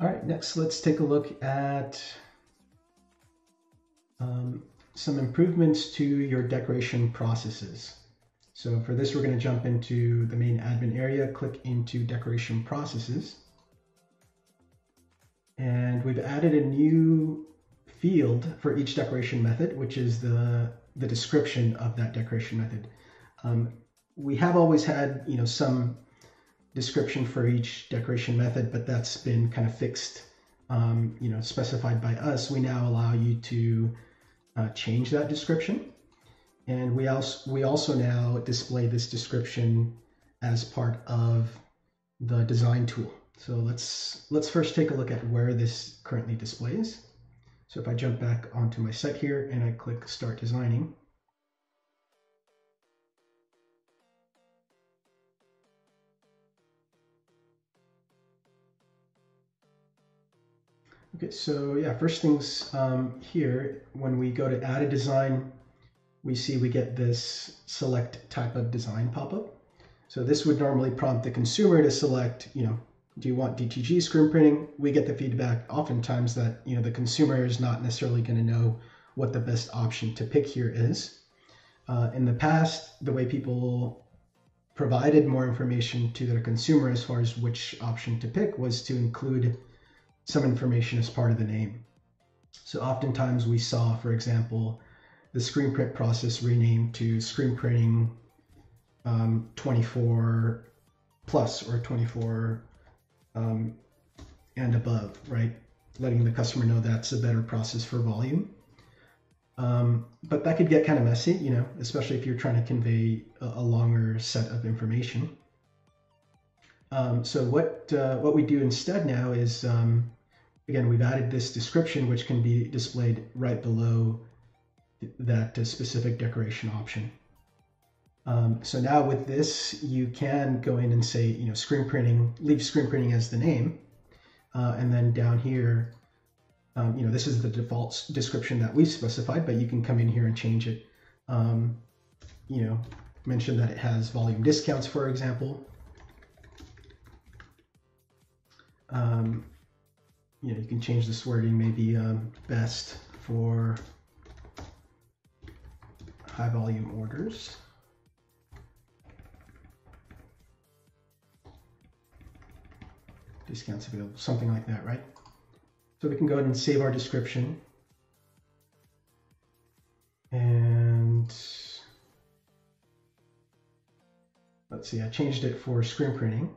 All right, next let's take a look at some improvements to your decoration processes. So for this, we're going to jump into the main admin area, click into decoration processes. And we've added a new field for each decoration method, which is the description of that decoration method. We have always had, some description for each decoration method, but that's been kind of fixed, specified by us. We now allow you to change that description. And we also now display this description as part of the design tool. So let's first take a look at where this currently displays. So if I jump back onto my set here and I click Start Designing, okay, so yeah, first things here, when we go to add a design, we see we get this select type of design pop-up. So this would normally prompt the consumer to select, do you want DTG screen printing? We get the feedback oftentimes that, the consumer is not necessarily going to know what the best option to pick here is. In the past, the way people provided more information to their consumer as far as which option to pick was to include some information as part of the name. So oftentimes we saw, for example, the screen print process renamed to screen printing 24 plus or 24 and above, right? Letting the customer know that's a better process for volume. But that could get kind of messy, especially if you're trying to convey a longer set of information. So what we do instead now is, again, we've added this description, which can be displayed right below that specific decoration option. So now with this, you can go in and say, screen printing, leave screen printing as the name. And then down here, this is the default description that we've specified, but you can come in here and change it. Mention that it has volume discounts, for example. You can change this wording, maybe best for high volume orders. Discounts available, something like that, right? So we can go ahead and save our description. And let's see, I changed it for screen printing.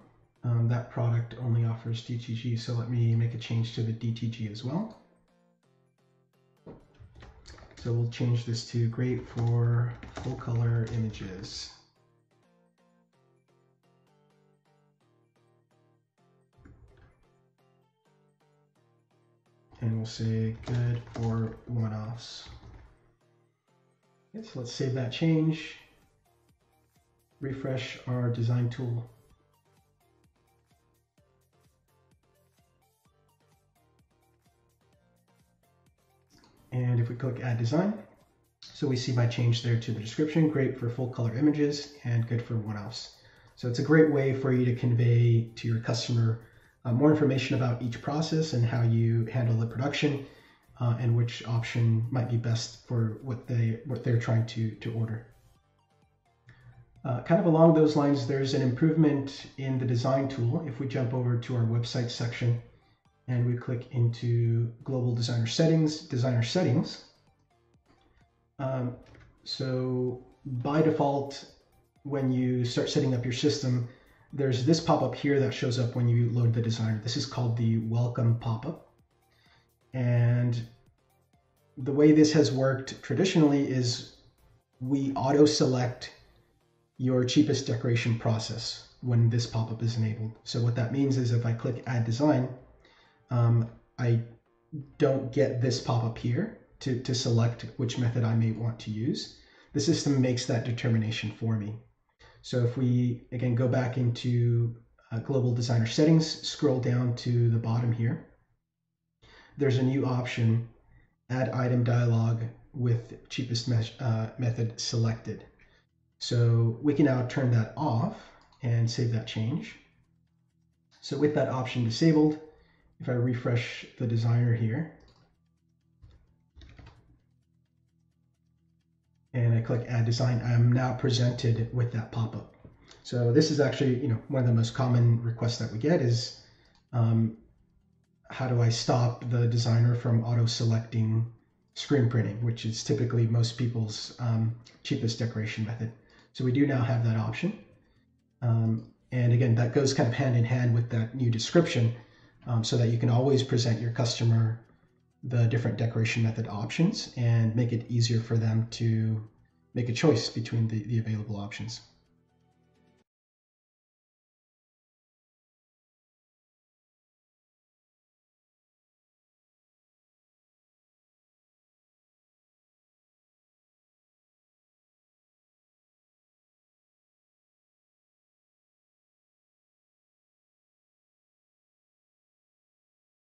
That product only offers DTG, so let me make a change to the DTG as well. So we'll change this to great for full color images. And we'll say good for one-offs. Okay, so let's save that change. Refresh our design tool. And if we click Add Design, so we see my change there to the description, great for full color images and good for one-offs. So it's a great way for you to convey to your customer more information about each process and how you handle the production and which option might be best for what they're trying to order. Kind of along those lines, there's an improvement in the design tool. If we jump over to our website section, and we click into Global Designer Settings. So by default, when you start setting up your system, there's this pop-up here that shows up when you load the designer. This is called the Welcome pop-up. And the way this has worked traditionally is we auto-select your cheapest decoration process when this pop-up is enabled. So what that means is if I click Add Design, I don't get this pop-up here to select which method I may want to use. The system makes that determination for me. So if we, again, go back into Global Designer Settings, scroll down to the bottom here, there's a new option, Add Item Dialog with Cheapest Method Selected. So we can now turn that off and save that change. So with that option disabled, If I refresh the designer here and I click add design, I'm now presented with that pop-up. So this is actually, you know, one of the most common requests that we get is how do I stop the designer from auto selecting screen printing, which is typically most people's cheapest decoration method. So we do now have that option. And again, that goes kind of hand in hand with that new description so that you can always present your customer the different decoration method options and make it easier for them to make a choice between the available options.